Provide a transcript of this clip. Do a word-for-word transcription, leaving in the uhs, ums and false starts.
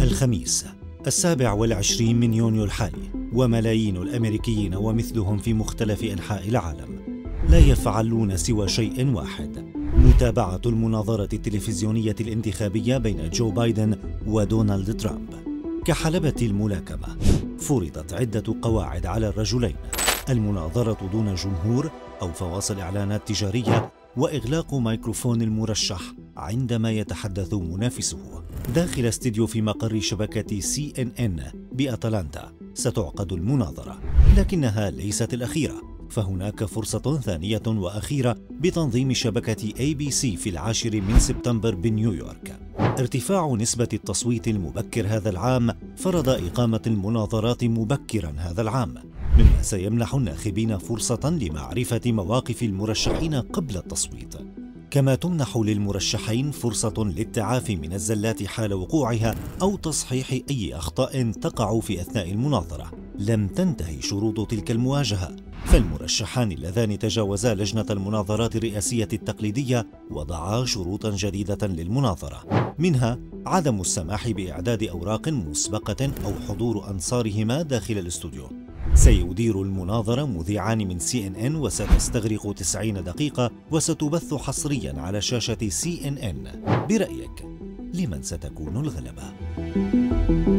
الخميس السابع والعشرين من يونيو الحالي، وملايين الأمريكيين ومثلهم في مختلف أنحاء العالم لا يفعلون سوى شيء واحد: متابعة المناظرة التلفزيونية الانتخابية بين جو بايدن ودونالد ترامب. كحلبة الملاكمة، فرضت عدة قواعد على الرجلين: المناظرة دون جمهور أو فواصل إعلانات تجارية، وإغلاق ميكروفون المرشح عندما يتحدث منافسه. داخل استديو في مقر شبكة سي إن إن بأتلانتا ستعقد المناظرة، لكنها ليست الأخيرة، فهناك فرصة ثانية وأخيرة بتنظيم شبكة إيه بي سي في العاشر من سبتمبر بنيويورك. ارتفاع نسبة التصويت المبكر هذا العام فرض إقامة المناظرات مبكراً هذا العام، مما سيمنح الناخبين فرصة لمعرفة مواقف المرشحين قبل التصويت، كما تمنح للمرشحين فرصة للتعافي من الزلات حال وقوعها أو تصحيح أي أخطاء تقع في أثناء المناظرة. لم تنتهي شروط تلك المواجهة، فالمرشحان اللذان تجاوزا لجنة المناظرات الرئاسية التقليدية وضعا شروطا جديدة للمناظرة، منها عدم السماح بإعداد أوراق مسبقة أو حضور أنصارهما داخل الاستوديو. سيدير المناظرة مذيعان من سي إن إن، وستستغرق تسعين دقيقة، وستبث حصريا على شاشة سي إن إن. برأيك، لمن ستكون الغلبة؟